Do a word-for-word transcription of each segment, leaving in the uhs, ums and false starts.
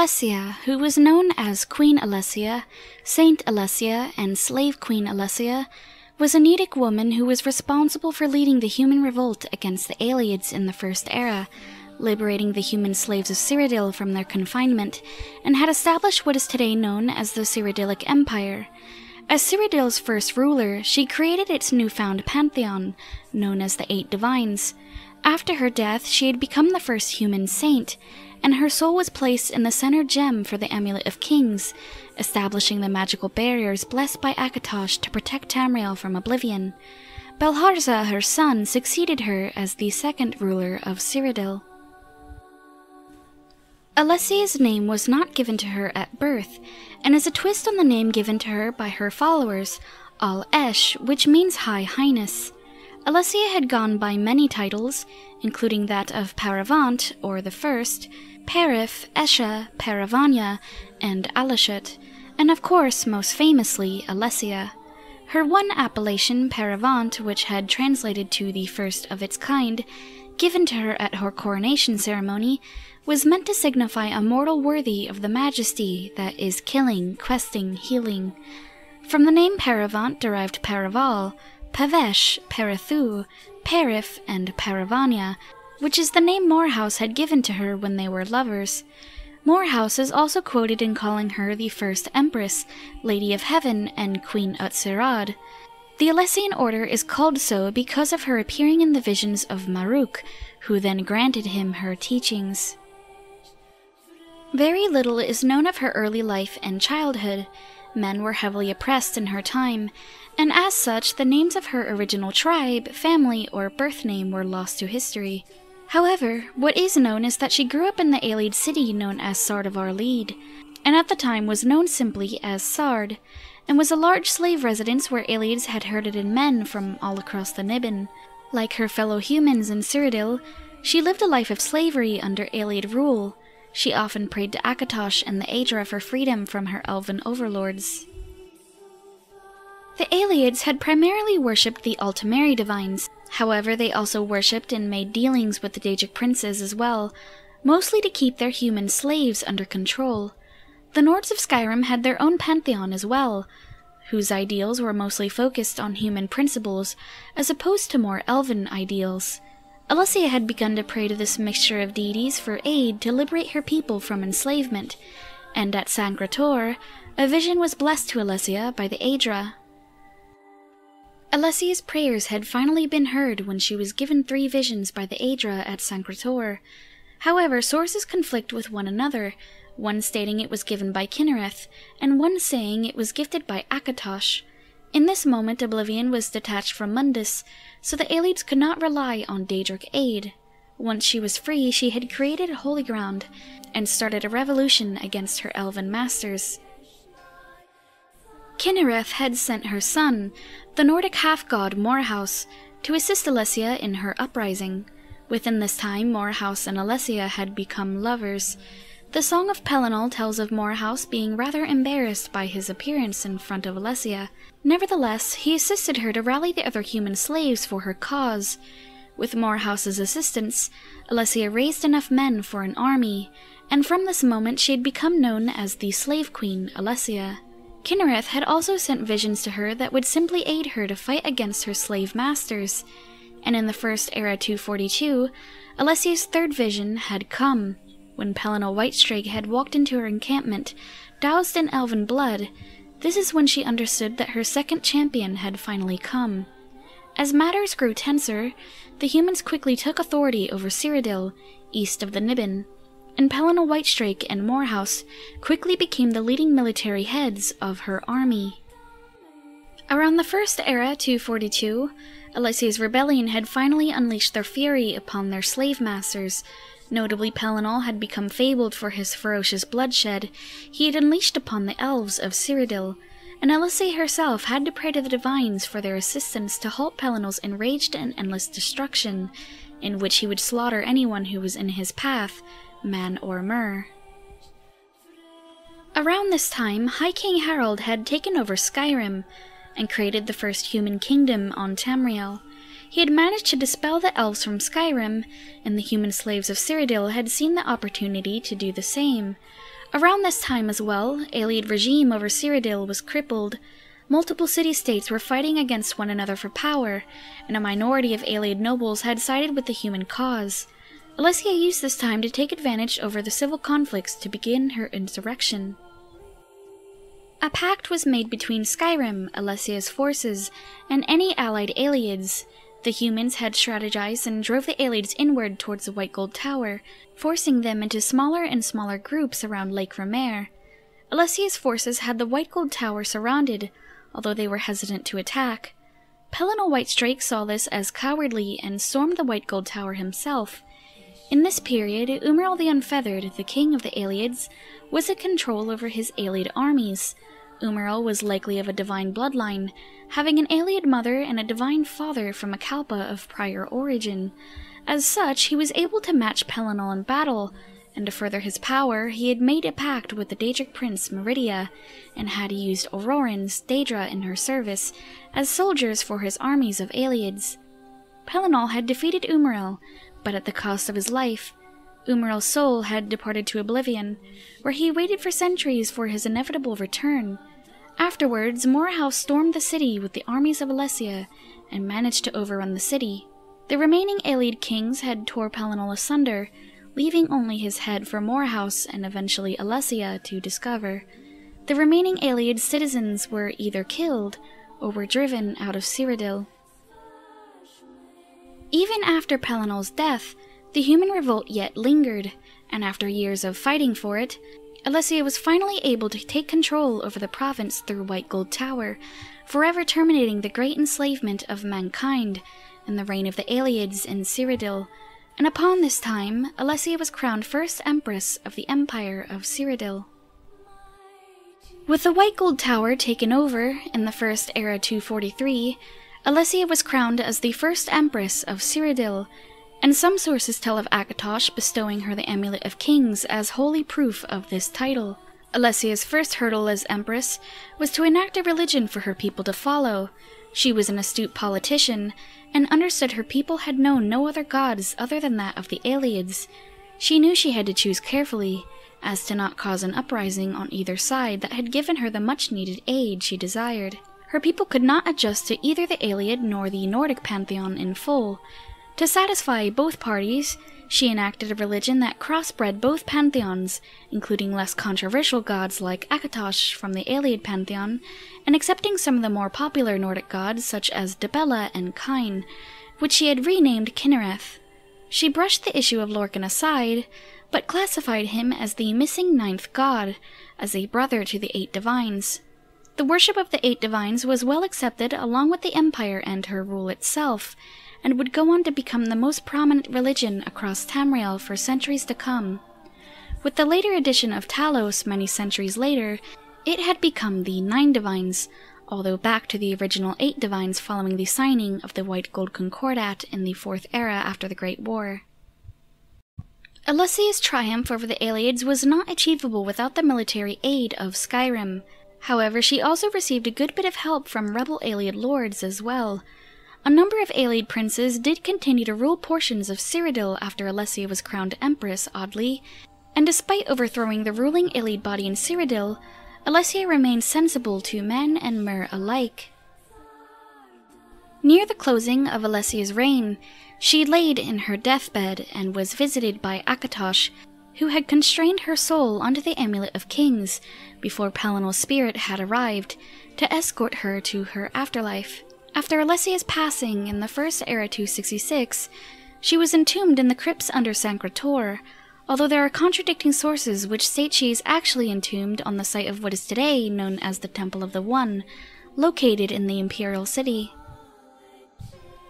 Alessia, who was known as Queen Alessia, Saint Alessia, and Slave Queen Alessia, was a Nedic woman who was responsible for leading the human revolt against the Ayleids in the First Era, liberating the human slaves of Cyrodiil from their confinement, and had established what is today known as the Cyrodiilic Empire. As Cyrodiil's first ruler, she created its newfound pantheon, known as the Eight Divines. After her death, she had become the first human saint, and her soul was placed in the center gem for the Amulet of Kings, establishing the magical barriers blessed by Akatosh to protect Tamriel from Oblivion. Belharza, her son, succeeded her as the second ruler of Cyrodiil. Alessia's name was not given to her at birth, and is a twist on the name given to her by her followers, Al Esh, which means High Highness. Alessia had gone by many titles, including that of Paravant, or the First, Perif, Esha, Paravania, and Alishut, and of course, most famously, Alessia. Her one appellation, Paravant, which had translated to the first of its kind, given to her at her coronation ceremony, was meant to signify a mortal worthy of the majesty that is killing, questing, healing. From the name Paravant derived Paraval, Pevesh, Parathu, Perif, and Paravania, which is the name Morehouse had given to her when they were lovers. Morehouse is also quoted in calling her the First Empress, Lady of Heaven, and Queen Utsirad. The Alessian Order is called so because of her appearing in the visions of Maruk, who then granted him her teachings. Very little is known of her early life and childhood. Men were heavily oppressed in her time, and as such, the names of her original tribe, family, or birth name were lost to history. However, what is known is that she grew up in the Ayleid city known as Sardavar-Leid, and at the time was known simply as Sard, and was a large slave residence where Ayleids had herded in men from all across the Niben. Like her fellow humans in Cyrodiil, she lived a life of slavery under Ayleid rule. She often prayed to Akatosh and the Aedra for freedom from her elven overlords. The Ayleids had primarily worshipped the Altamari divines, however they also worshipped and made dealings with the Dajic princes as well, mostly to keep their human slaves under control. The Nords of Skyrim had their own pantheon as well, whose ideals were mostly focused on human principles, as opposed to more elven ideals. Alessia had begun to pray to this mixture of deities for aid to liberate her people from enslavement, and at Sancre Tor, a vision was blessed to Alessia by the Aedra. Alessia's prayers had finally been heard when she was given three visions by the Aedra at Sancre Tor. However, sources conflict with one another, one stating it was given by Kynareth, and one saying it was gifted by Akatosh. In this moment, Oblivion was detached from Mundus, so the Ayleids could not rely on Daedric aid. Once she was free, she had created a holy ground, and started a revolution against her elven masters. Kynareth had sent her son, the Nordic half-god Morehouse, to assist Alessia in her uprising. Within this time, Morehouse and Alessia had become lovers. The Song of Pelinal tells of Morehouse being rather embarrassed by his appearance in front of Alessia. Nevertheless, he assisted her to rally the other human slaves for her cause. With Morehouse's assistance, Alessia raised enough men for an army, and from this moment she had become known as the Slave Queen Alessia. Kynareth had also sent visions to her that would simply aid her to fight against her slave masters, and in the First Era two forty-two, Alessia's third vision had come, when Pelinal Whitestrake had walked into her encampment, doused in elven blood. This is when she understood that her second champion had finally come. As matters grew tenser, the humans quickly took authority over Cyrodiil, east of the Niben, and Pelinal Whitestrake and Morehouse quickly became the leading military heads of her army. Around the First Era two forty-two, Alessia's rebellion had finally unleashed their fury upon their slave masters. Notably, Pelinal had become fabled for his ferocious bloodshed he had unleashed upon the elves of Cyrodiil, and Alessia herself had to pray to the divines for their assistance to halt Pelinal's enraged and endless destruction, in which he would slaughter anyone who was in his path, man or mer. Around this time, High King Harald had taken over Skyrim, and created the first human kingdom on Tamriel. He had managed to dispel the elves from Skyrim, and the human slaves of Cyrodiil had seen the opportunity to do the same. Around this time as well, Ayleid regime over Cyrodiil was crippled. Multiple city-states were fighting against one another for power, and a minority of Ayleid nobles had sided with the human cause. Alessia used this time to take advantage over the civil conflicts to begin her insurrection. A pact was made between Skyrim, Alessia's forces, and any allied Ayleids. The humans had strategized and drove the Ayleids inward towards the White Gold Tower, forcing them into smaller and smaller groups around Lake Remer. Alessia's forces had the White Gold Tower surrounded, although they were hesitant to attack. Pelinal Whitestrake saw this as cowardly and stormed the White Gold Tower himself. In this period, Umaril the Unfeathered, the king of the Ayleids, was in control over his Ayleid armies. Umaril was likely of a divine bloodline, having an Ayleid mother and a divine father from a Kalpa of prior origin. As such, he was able to match Pelinal in battle, and to further his power, he had made a pact with the Daedric prince Meridia, and had used Aurorans, Daedra in her service, as soldiers for his armies of Ayleids. Pelinal had defeated Umaril, but at the cost of his life. Umaril's soul had departed to Oblivion, where he waited for centuries for his inevitable return. Afterwards, Moorhouse stormed the city with the armies of Alessia, and managed to overrun the city. The remaining Ayleid kings had torn Pelinal asunder, leaving only his head for Moorhouse and eventually Alessia to discover. The remaining Ayleid citizens were either killed, or were driven out of Cyrodiil. Even after Pelinal's death, the human revolt yet lingered, and after years of fighting for it, Alessia was finally able to take control over the province through White Gold Tower, forever terminating the great enslavement of mankind and the reign of the Ayleids in Cyrodiil, and upon this time, Alessia was crowned first Empress of the Empire of Cyrodiil. With the White Gold Tower taken over in the first era two forty-three, Alessia was crowned as the first Empress of Cyrodiil, and some sources tell of Akatosh bestowing her the Amulet of Kings as holy proof of this title. Alessia's first hurdle as Empress was to enact a religion for her people to follow. She was an astute politician, and understood her people had known no other gods other than that of the Ayleids. She knew she had to choose carefully, as to not cause an uprising on either side that had given her the much-needed aid she desired. Her people could not adjust to either the Ayleid nor the Nordic pantheon in full. To satisfy both parties, she enacted a religion that crossbred both pantheons, including less controversial gods like Akatosh from the Ayleid pantheon, and accepting some of the more popular Nordic gods such as Debella and Kyne, which she had renamed Kynareth. She brushed the issue of Lorcan aside, but classified him as the missing ninth god, as a brother to the Eight Divines. The worship of the Eight Divines was well accepted along with the Empire and her rule itself, and would go on to become the most prominent religion across Tamriel for centuries to come. With the later addition of Talos many centuries later, it had become the Nine Divines, although back to the original Eight Divines following the signing of the White Gold Concordat in the Fourth Era after the Great War. Alessia's triumph over the Ayleids was not achievable without the military aid of Skyrim. However, she also received a good bit of help from rebel Ayleid lords as well. A number of Ayleid princes did continue to rule portions of Cyrodiil after Alessia was crowned Empress, oddly, and despite overthrowing the ruling Ayleid body in Cyrodiil, Alessia remained sensible to men and mer alike. Near the closing of Alessia's reign, she laid in her deathbed and was visited by Akatosh, who had constrained her soul onto the Amulet of Kings before Pelinal's spirit had arrived to escort her to her afterlife. After Alessia's passing in the first era two sixty-six, she was entombed in the crypts under Sancre Tor, although there are contradicting sources which state she is actually entombed on the site of what is today known as the Temple of the One, located in the Imperial City.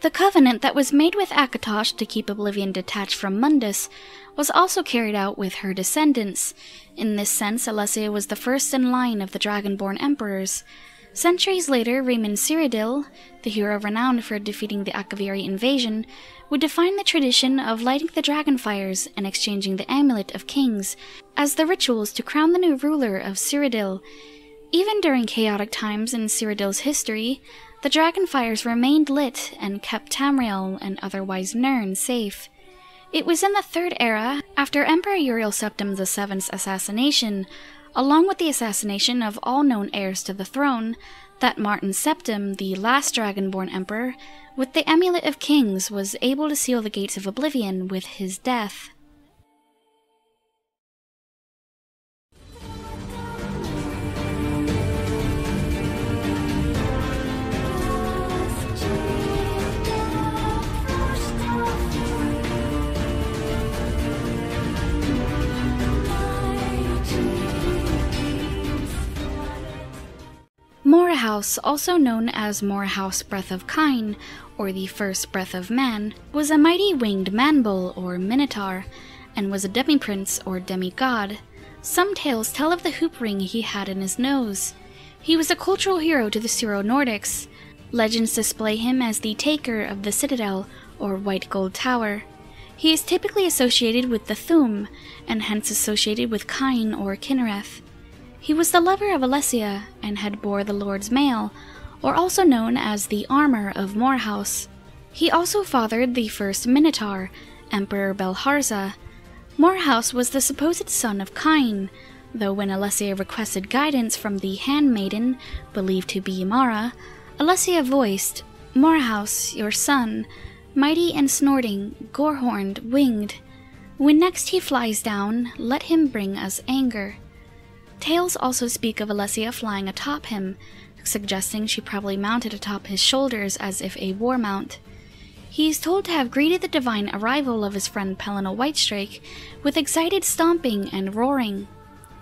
The covenant that was made with Akatosh to keep Oblivion detached from Mundus was also carried out with her descendants. In this sense, Alessia was the first in line of the Dragonborn Emperors. Centuries later, Raymond Cyrodiil, the hero renowned for defeating the Akaviri invasion, would define the tradition of lighting the dragon fires and exchanging the Amulet of Kings as the rituals to crown the new ruler of Cyrodiil. Even during chaotic times in Cyrodiil's history, the dragon fires remained lit and kept Tamriel and otherwise Nirn safe. It was in the Third Era, after Emperor Uriel Septim the seventh's assassination, along with the assassination of all known heirs to the throne, that Martin Septim, the last Dragonborn Emperor, with the Amulet of Kings, was able to seal the gates of Oblivion with his death. Mora House, also known as Mora House Breath of Kyne, or the First Breath of Man, was a mighty winged manbull, or minotaur, and was a demi-prince, or demi-god. Some tales tell of the hoop ring he had in his nose. He was a cultural hero to the Syro-Nordics. Legends display him as the taker of the Citadel, or White Gold Tower. He is typically associated with the Thum, and hence associated with Kyne or Kynareth. He was the lover of Alessia, and had bore the Lord's Mail, or also known as the Armor of Morehouse. He also fathered the first Minotaur, Emperor Belharza. Morehouse was the supposed son of Kyne, though when Alessia requested guidance from the handmaiden, believed to be Mara, Alessia voiced, "Morehouse, your son, mighty and snorting, gore-horned, winged. When next he flies down, let him bring us anger." Tales also speak of Alessia flying atop him, suggesting she probably mounted atop his shoulders as if a war mount. He is told to have greeted the divine arrival of his friend Pelinal Whitestrake with excited stomping and roaring.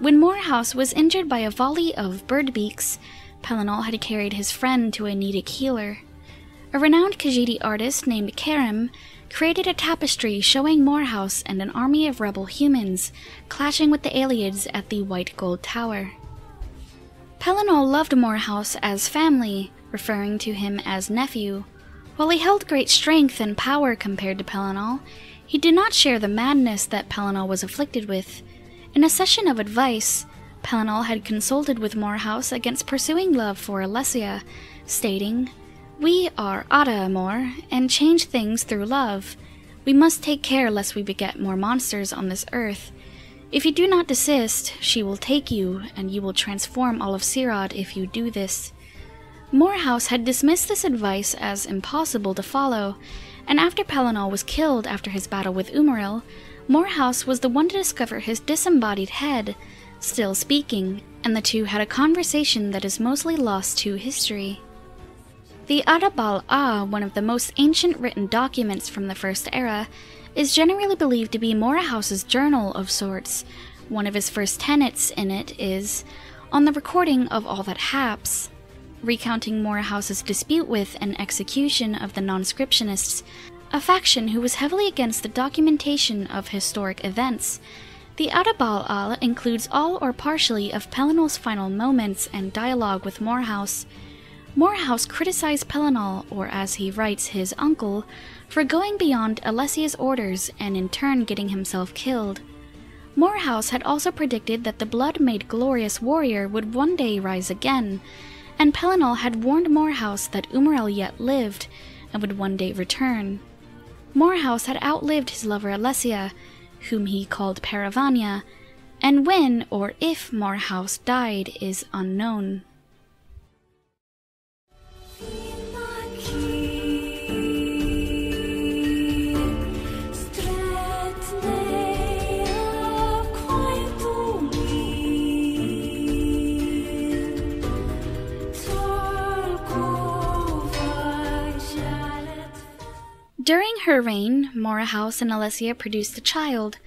When Morehouse was injured by a volley of bird beaks, Pelinal had carried his friend to a Nedic healer. A renowned Khajiit artist named Karim created a tapestry showing Morehouse and an army of rebel humans clashing with the Ayleids at the White Gold Tower. Pelinal loved Morehouse as family, referring to him as nephew. While he held great strength and power compared to Pelinal, he did not share the madness that Pelinal was afflicted with. In a session of advice, Pelinal had consulted with Morehouse against pursuing love for Alessia, stating, "We are Ada Amor, and change things through love. We must take care lest we beget more monsters on this earth. If you do not desist, she will take you, and you will transform all of Syrod if you do this." Morehouse had dismissed this advice as impossible to follow, and after Pelinal was killed after his battle with Umarill, Morehouse was the one to discover his disembodied head, still speaking, and the two had a conversation that is mostly lost to history. The Adabal-A, one of the most ancient written documents from the First Era, is generally believed to be Morehouse's journal of sorts. One of his first tenets in it is, "On the recording of all that haps," recounting Morehouse's dispute with and execution of the Non-Scriptionists, a faction who was heavily against the documentation of historic events. The Adabal-A includes all or partially of Pelinal's final moments and dialogue with Morehouse. Morehouse criticized Pelinal, or as he writes, his uncle, for going beyond Alessia's orders and in turn getting himself killed. Morehouse had also predicted that the blood-made glorious warrior would one day rise again, and Pelinal had warned Morehouse that Umarill yet lived and would one day return. Morehouse had outlived his lover Alessia, whom he called Paravania, and when or if Morehouse died is unknown. During her reign, Morehouse and Alessia produced a child.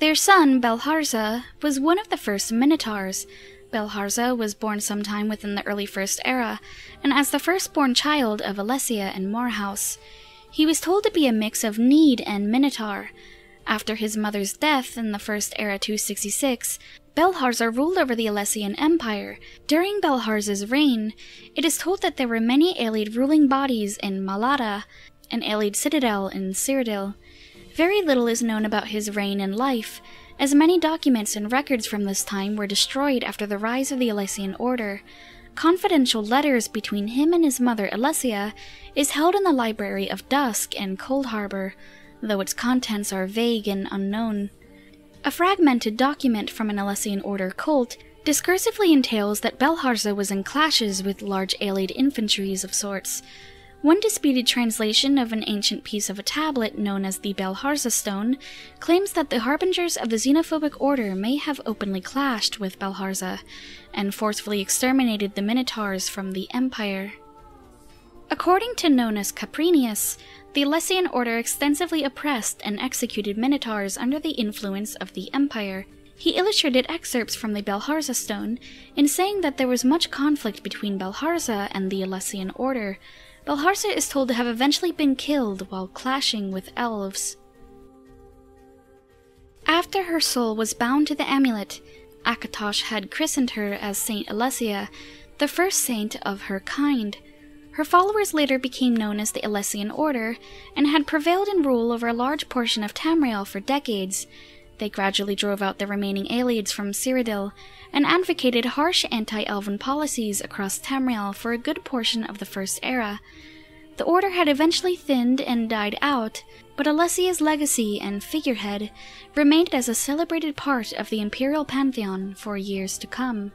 Their son, Belharza, was one of the first Minotaurs. Belharza was born sometime within the early First Era, and as the firstborn child of Alessia and Morehouse. He was told to be a mix of Need and Minotaur. After his mother's death in the First Era two sixty-six, Belharza ruled over the Alessian Empire. During Belharza's reign, it is told that there were many Aeleid ruling bodies in Malada, an Aeleid citadel in Cyrodiil. Very little is known about his reign and life, as many documents and records from this time were destroyed after the rise of the Alessian Order. Confidential letters between him and his mother Alessia is held in the Library of Dusk in Cold Harbor, though its contents are vague and unknown. A fragmented document from an Alessian Order cult discursively entails that Belharza was in clashes with large Ayleid infantries of sorts. One disputed translation of an ancient piece of a tablet known as the Belharza Stone claims that the harbingers of the xenophobic order may have openly clashed with Belharza, and forcefully exterminated the Minotaurs from the Empire. According to Nonus Caprinius, the Alessian Order extensively oppressed and executed Minotaurs under the influence of the Empire. He illustrated excerpts from the Belharza Stone in saying that there was much conflict between Belharza and the Alessian Order. Belharza is told to have eventually been killed while clashing with elves. After her soul was bound to the amulet, Akatosh had christened her as Saint Alessia, the first saint of her kind. Her followers later became known as the Alessian Order, and had prevailed in rule over a large portion of Tamriel for decades. They gradually drove out the remaining Ayleids from Cyrodiil, and advocated harsh anti-elven policies across Tamriel for a good portion of the First Era. The Order had eventually thinned and died out, but Alessia's legacy and figurehead remained as a celebrated part of the Imperial Pantheon for years to come.